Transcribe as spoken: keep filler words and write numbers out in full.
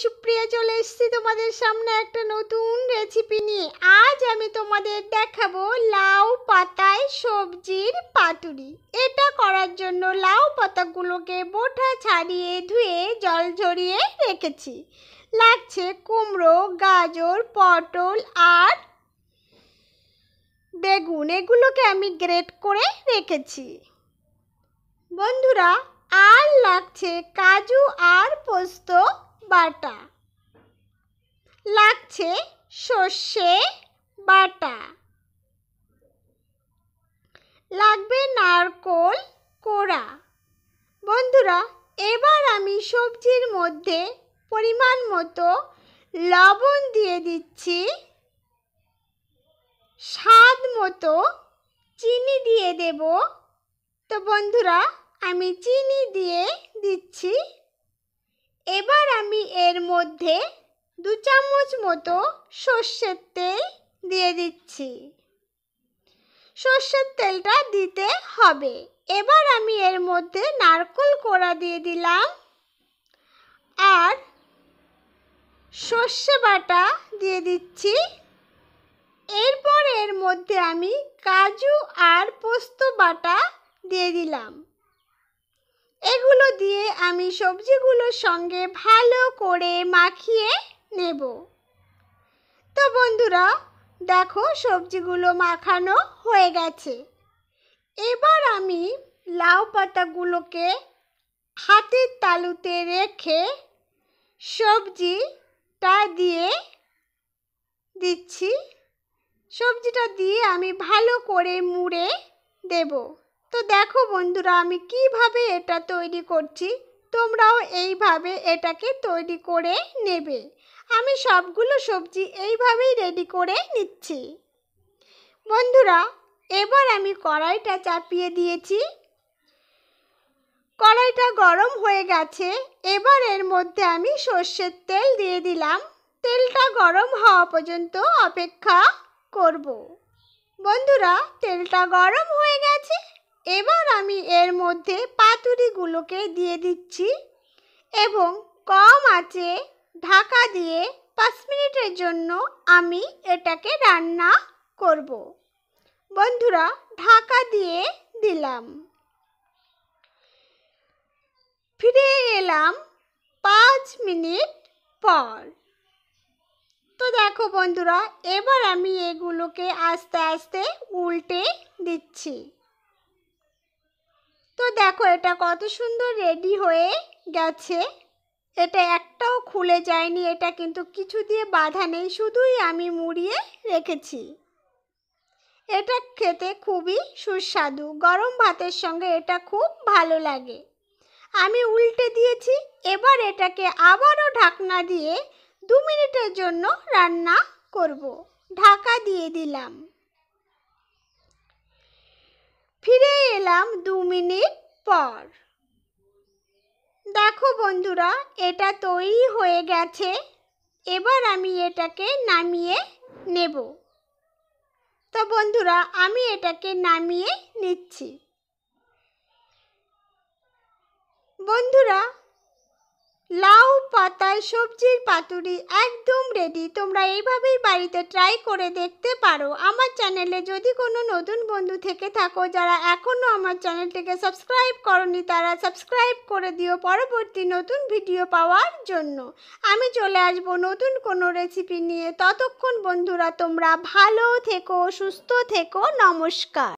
सुप्रिया चले तुम्हारे सामने एक नतून रेसिपी निये। आज आमी तुम्हारे देखाबो लाउ पाताय सब्जिर पातुड़ी। एटा करार जोन्नो लाउ पातागुलोके बोठा छाड़िए धुए जल झरिए रेखेछि। लागछे कुमड़ो, गाजर, पटल आर बेगुन, एगुलोके आमी ग्रेट करे रेखेछि। बंधुरा आर लागछे काजू आर पोस्त बाटा, लागछे सर्षे बाटा, लागबे नारकोल कोड़ा। बंधुरा एबार आमी सब्जिर मध्य परिमाण मतो लवण दिए दिच्छी, स्वाद मतो चीनी दिए देब। तो बंधुरा आमी चीनी दिए दिच्छी। एबार आमी एर मध्य दो चामच मतो सर्षेर तेल दिए दिच्छी। सर्षेर तेलटा दिते हबे। एबार आमी एर मध्य नारकोल कोड़ा दिए दिलाम आर सर्षे बाटा दिए दिच्छी। एरपर एर मध्य आमी काजू आर पोस्तो बाटा दिए दिलाम। এগুলো দিয়ে আমি সবজিগুলোর সঙ্গে ভালো করে মাখিয়ে নেব। তো বন্ধুরা দেখো সবজিগুলো মাখানো হয়ে গেছে। এবার আমি লাউ পাতাগুলোকে হাতের তালুতে রেখে সবজিটা দিয়ে দিচ্ছি। সবজিটা দিয়ে আমি ভালো করে মুড়ে দেব। तो देखो बंधुरा आमी किभाबे एटा तैरी करछि, तोमराओ एइभाबे एटाके तैरी करे नेबे। आमी सबगुलो सब्जी एइभाबेई रेडी करे निच्छि। बंधुरा एबार आमी कड़ाईटा चापिए दिएछि। कड़ाईटा गरम हये गेछे। एबार एर मध्य आमी सर्षेर तेल दिए दिलाम। तेलटा गरम हওয়া पर्यन्त अपेक्षा करब। बंधुरा तेलटा गरम हये गेछे। এবার আমি এর মধ্যে পাতুড়িগুলোকে দিয়ে দিচ্ছি এবং কম আঁচে ঢাকা দিয়ে পাঁচ মিনিটের জন্য আমি এটাকে রান্না করব। বন্ধুরা ঢাকা দিয়ে দিলাম। ফিরে এলাম পাঁচ মিনিট পর। তো দেখো বন্ধুরা এবার আমি এগুলোকে আস্তে আস্তে উল্টে দিচ্ছি। तो देखो एटा कत सुंदर रेडी होए गेछे। एटा एकटाओ खुले जायनि। एटा किन्तु किछु दिए बाधा नेই, शुधुई आमी मुड़िए रेखेछि। एटा खेते खूबई सुस्वादु, गरम भातेर संगे एटा खूब भालो लागे। आमी उल्टे दिएछि। एबार एटाके आबारो ढाकना दिए दो मिनिटेर जोन्नो रान्ना करब। ढाका दिए दिलाम। फिरे एलाम दो मिनिट पर। देखो बंधुरा एटा तैरी हये गेछे। एबार आमी एटाके नामिये नेब। तो बंधुरा आमी एटाके नामिये निच्छि। बंधुरा লাউ পাতায় সবজির পাতুড়ি একদম রেডি। তোমরা এইভাবেই বাড়িতে ট্রাই করে দেখতে পারো। আমার চ্যানেলে যদি কোনো নতুন বন্ধু থেকে থাকো, যারা এখনও আমার চ্যানেলটিকে সাবস্ক্রাইব করনি, তারা সাবস্ক্রাইব করে দিও পরবর্তী নতুন ভিডিও পাওয়ার জন্য। আমি চলে আসব নতুন কোনো রেসিপি নিয়ে। ততক্ষণ বন্ধুরা তোমরা ভালো থেকো, সুস্থ থেকো। নমস্কার।